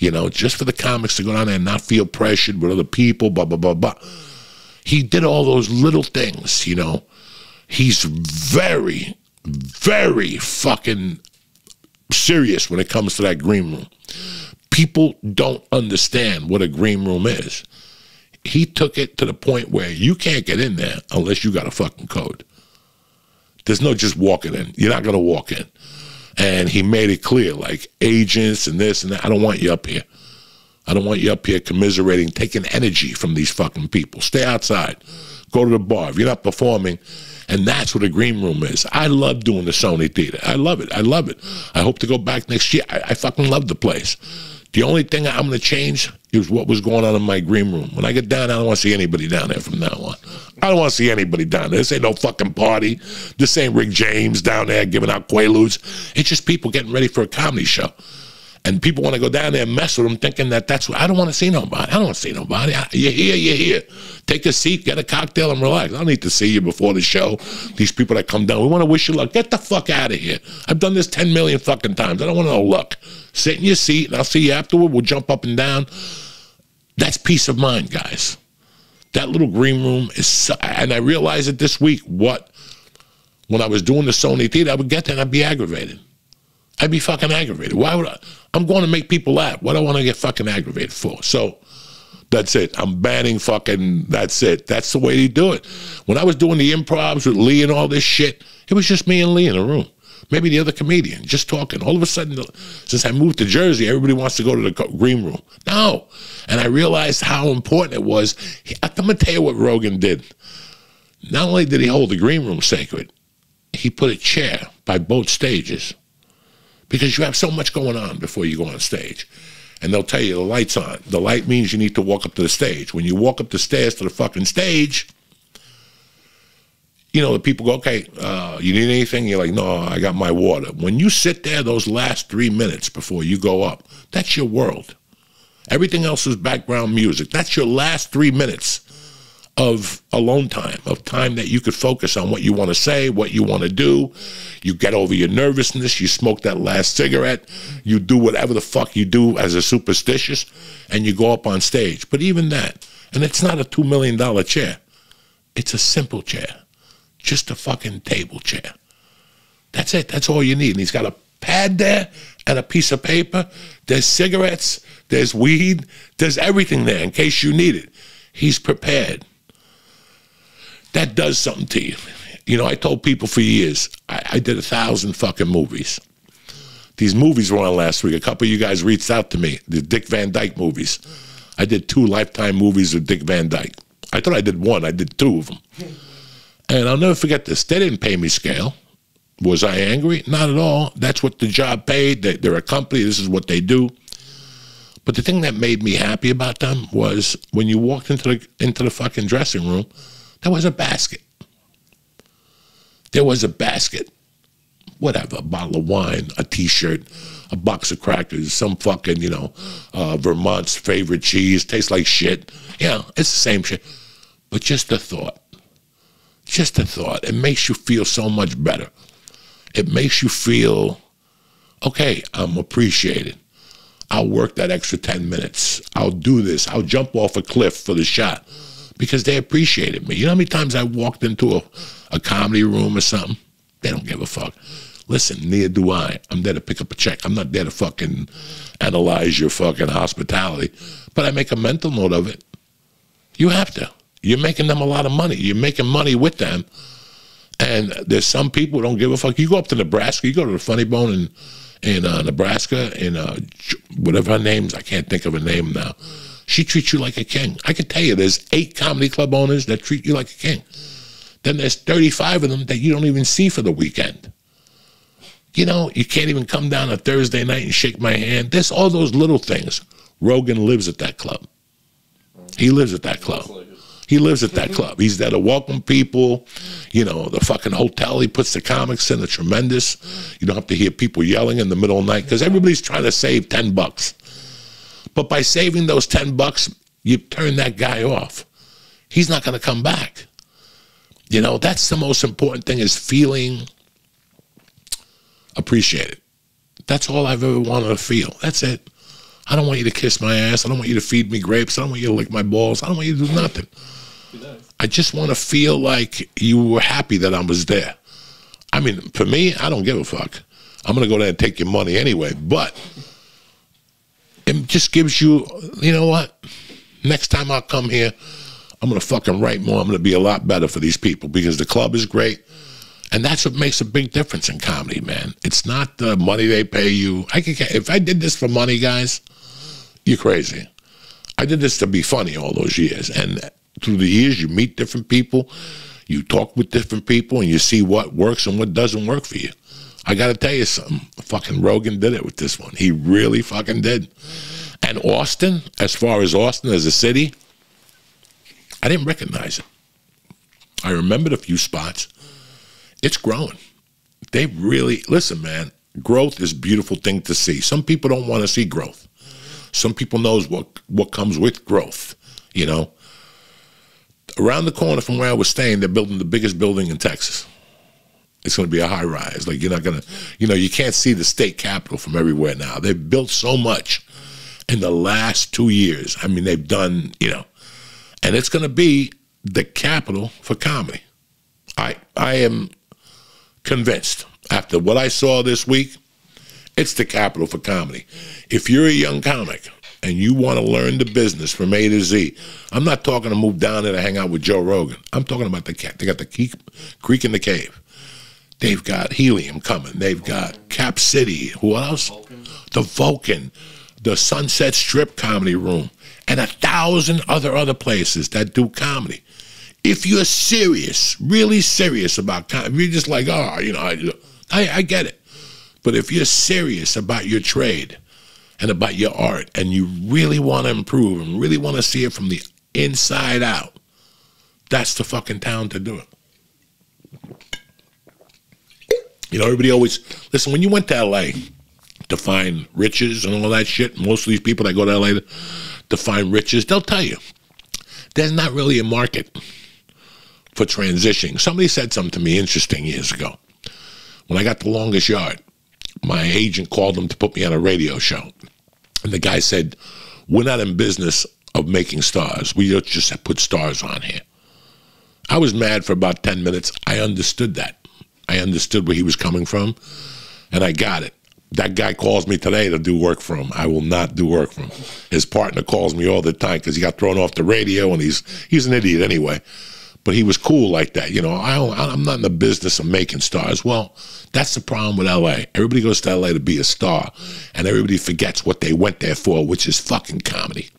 you know, just for the comics to go down there and not feel pressured with other people, blah, blah, blah, blah. He did all those little things, you know. He's very, very fucking serious when it comes to that green room. People don't understand what a green room is. He took it to the point where you can't get in there unless you got a fucking code. There's no just walking in. You're not going to walk in. And he made it clear, like, agents and this and that, I don't want you up here. I don't want you up here commiserating, taking energy from these fucking people. Stay outside. Go to the bar if you're not performing. And that's what a green room is. I love doing the Sony Theater. I love it. I love it. I hope to go back next year. I fucking love the place. The only thing I'm going to change is what was going on in my green room. When I get down, I don't want to see anybody down there from now on. I don't want to see anybody down there. This ain't no fucking party. This ain't Rick James down there giving out Quaaludes. It's just people getting ready for a comedy show. And people want to go down there and mess with them thinking that that's what, I don't want to see nobody. I don't want to see nobody. You're here, you're here. Take a seat, get a cocktail, and relax. I don't need to see you before the show. These people that come down, we want to wish you luck. Get the fuck out of here. I've done this 10 million fucking times. I don't want no luck. Sit in your seat, and I'll see you afterward. We'll jump up and down. That's peace of mind, guys. That little green room is, so, and I realized it this week, when I was doing the Sony Theater, I would get there and I'd be aggravated. I'd be fucking aggravated. Why would I? I'm going to make people laugh. What do I want to get fucking aggravated for? So that's it. I'm banning fucking, that's it. That's the way you do it. When I was doing the improvs with Lee and all this shit, it was just me and Lee in a room. Maybe the other comedian, just talking. All of a sudden, since I moved to Jersey, everybody wants to go to the green room. No. And I realized how important it was. I'm going to tell you what Rogan did. Not only did he hold the green room sacred, he put a chair by both stages. Because you have so much going on before you go on stage. And they'll tell you the light's on. The light means you need to walk up to the stage. When you walk up the stairs to the fucking stage, you know, the people go, okay, you need anything? You're like, no, I got my water. When you sit there those last 3 minutes before you go up, that's your world. Everything else is background music. That's your last 3 minutes of alone time, of time that you could focus on what you want to say, what you want to do. You get over your nervousness. You smoke that last cigarette. You do whatever the fuck you do as a superstitious, and you go up on stage. But even that, and it's not a $2 million chair. It's a simple chair, just a fucking table chair. That's it. That's all you need. And he's got a pad there and a piece of paper. There's cigarettes. There's weed. There's everything there in case you need it. He's prepared. That does something to you. You know, I told people for years, I did 1,000 fucking movies. These movies were on last week. A couple of you guys reached out to me, the Dick Van Dyke movies. I did 2 Lifetime movies with Dick Van Dyke. I thought I did 1. I did 2 of them. And I'll never forget this. They didn't pay me scale. Was I angry? Not at all. That's what the job paid. They're a company. This is what they do. But the thing that made me happy about them was when you walked into the fucking dressing room, there was a basket. There was a basket. Whatever, a bottle of wine, a T-shirt, a box of crackers, some fucking, you know, Vermont's favorite cheese, tastes like shit. Yeah, it's the same shit. But just a thought. Just a thought. It makes you feel so much better. It makes you feel, okay, I'm appreciated. I'll work that extra 10 minutes. I'll do this. I'll jump off a cliff for the shot. Because they appreciated me. You know how many times I walked into a comedy room or something? They don't give a fuck. Listen, neither do I. I'm there to pick up a check. I'm not there to fucking analyze your fucking hospitality. But I make a mental note of it. You have to. You're making them a lot of money. You're making money with them. And there's some people who don't give a fuck. You go up to Nebraska. You go to the Funny Bone in Nebraska. In whatever her name's. I can't think of her name now. She treats you like a king. I can tell you there's 8 comedy club owners that treat you like a king. Then there's 35 of them that you don't even see for the weekend. You know, you can't even come down on Thursday night and shake my hand. There's all those little things. Rogan lives at that club. He lives at that club. He lives at that club. He's there to welcome people. You know, the fucking hotel he puts the comics in, are tremendous. You don't have to hear people yelling in the middle of the night because everybody's trying to save $10. But by saving those $10, you turn that guy off. He's not going to come back. You know, that's the most important thing is feeling appreciated. That's all I've ever wanted to feel. That's it. I don't want you to kiss my ass. I don't want you to feed me grapes. I don't want you to lick my balls. I don't want you to do nothing. I just want to feel like you were happy that I was there. I mean, for me, I don't give a fuck. I'm going to go there and take your money anyway. But it just gives you, you know what? Next time I come here, I'm going to fucking write more. I'm going to be a lot better for these people because the club is great. And that's what makes a big difference in comedy, man. It's not the money they pay you. I could, if I did this for money, guys, you're crazy. I did this to be funny all those years. And through the years, you meet different people. You talk with different people, and you see what works and what doesn't work for you. I got to tell you something. Fucking Rogan did it with this one. He really fucking did. And Austin, as far as Austin as a city, I didn't recognize it. I remembered a few spots. It's growing. They really, listen, man, growth is a beautiful thing to see. Some people don't want to see growth. Some people knows what comes with growth, you know. Around the corner from where I was staying, they're building the biggest building in Texas. It's going to be a high rise. Like, you're not going to, you know, you can't see the state capitol from everywhere now. They've built so much in the last 2 years. I mean, they've done, you know, and it's going to be the capital for comedy. I am convinced after what I saw this week, it's the capital for comedy. If you're a young comic and you want to learn the business from A to Z, I'm not talking to move down there to hang out with Joe Rogan. I'm talking about the cat. They got the Creek and the Cave. They've got Helium coming. They've got Cap City. Who else? Vulcan. The Vulcan. The Sunset Strip Comedy Room. And 1,000 other places that do comedy. If you're serious, really serious about comedy, you're just like, oh, you know, I get it. But if you're serious about your trade, and about your art, and you really want to improve and really want to see it from the inside out, that's the fucking town to do it. You know, everybody always, listen, when you went to L.A. to find riches and all that shit, most of these people that go to L.A. to find riches, they'll tell you, there's not really a market for transitioning. Somebody said something to me interesting years ago. When I got The Longest Yard, my agent called them to put me on a radio show. And the guy said, we're not in business of making stars. We just put stars on here. I was mad for about 10 minutes. I understood that. I understood where he was coming from, and I got it. That guy calls me today to do work for him. I will not do work for him. His partner calls me all the time because he got thrown off the radio, and he's an idiot anyway. But he was cool like that. You know, I'm not in the business of making stars. Well, that's the problem with L.A. Everybody goes to L.A. to be a star, and everybody forgets what they went there for, which is fucking comedy.